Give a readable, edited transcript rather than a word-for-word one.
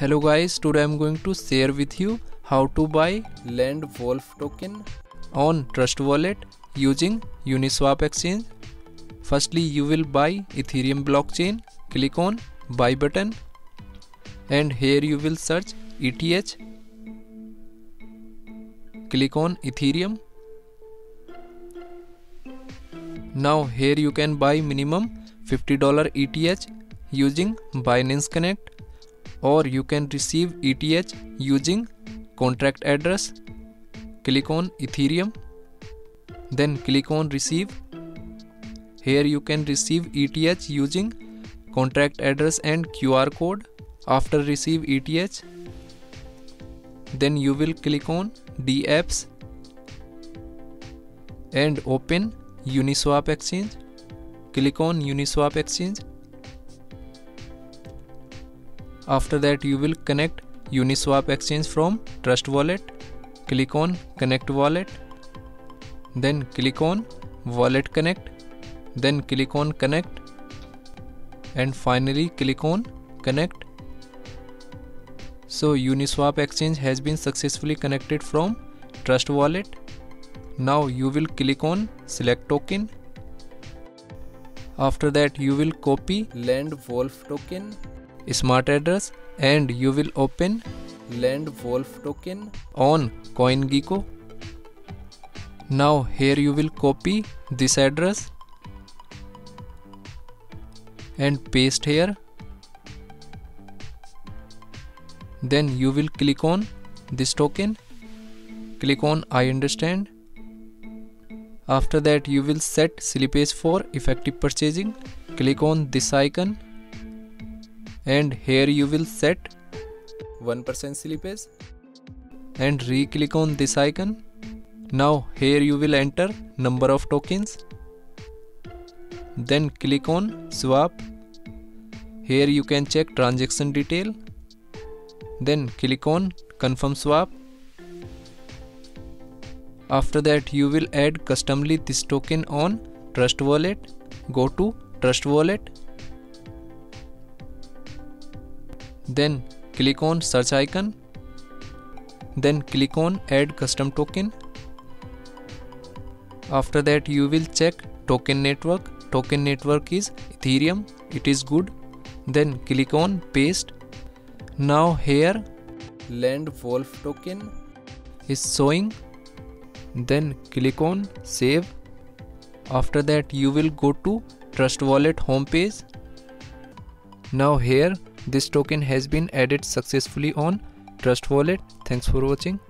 Hello guys, today I'm going to share with you how to buy LandWolf token on Trust Wallet using Uniswap exchange. Firstly, you will buy Ethereum blockchain. Click on buy button and here you will search ETH. Click on Ethereum. Now here you can buy minimum $50 ETH using Binance Connect, or you can receive ETH using contract address. Click on Ethereum, then click on receive. Here you can receive ETH using contract address and QR code. After receive ETH, then you will click on dApps and open Uniswap exchange. Click on Uniswap exchange. After that, you will connect Uniswap exchange from Trust Wallet. Click on Connect Wallet, then click on Wallet Connect, then click on Connect, and finally click on Connect. So Uniswap exchange has been successfully connected from Trust Wallet. Now you will click on select token. After that, you will copy LandWolf token smart address and you will open LandWolf token on Coin Gecko. Now here you will copy this address and paste here. Then you will click on this token. Click on I understand. After that, you will set slippage for effective purchasing. Click on this icon and here you will set 1% slippage and re-click on this icon. Now here you will enter number of tokens, then click on swap. Here you can check transaction detail, then click on confirm swap. After that, you will add customly this token on Trust Wallet. Go to Trust Wallet, then click on search icon, then click on add custom token. After that, you will check token network. Token network is Ethereum, it is good. Then click on paste. Now here LandWolf token is showing. Then click on save. After that, you will go to Trust Wallet homepage. Now here this token has been added successfully on Trust Wallet. Thanks for watching.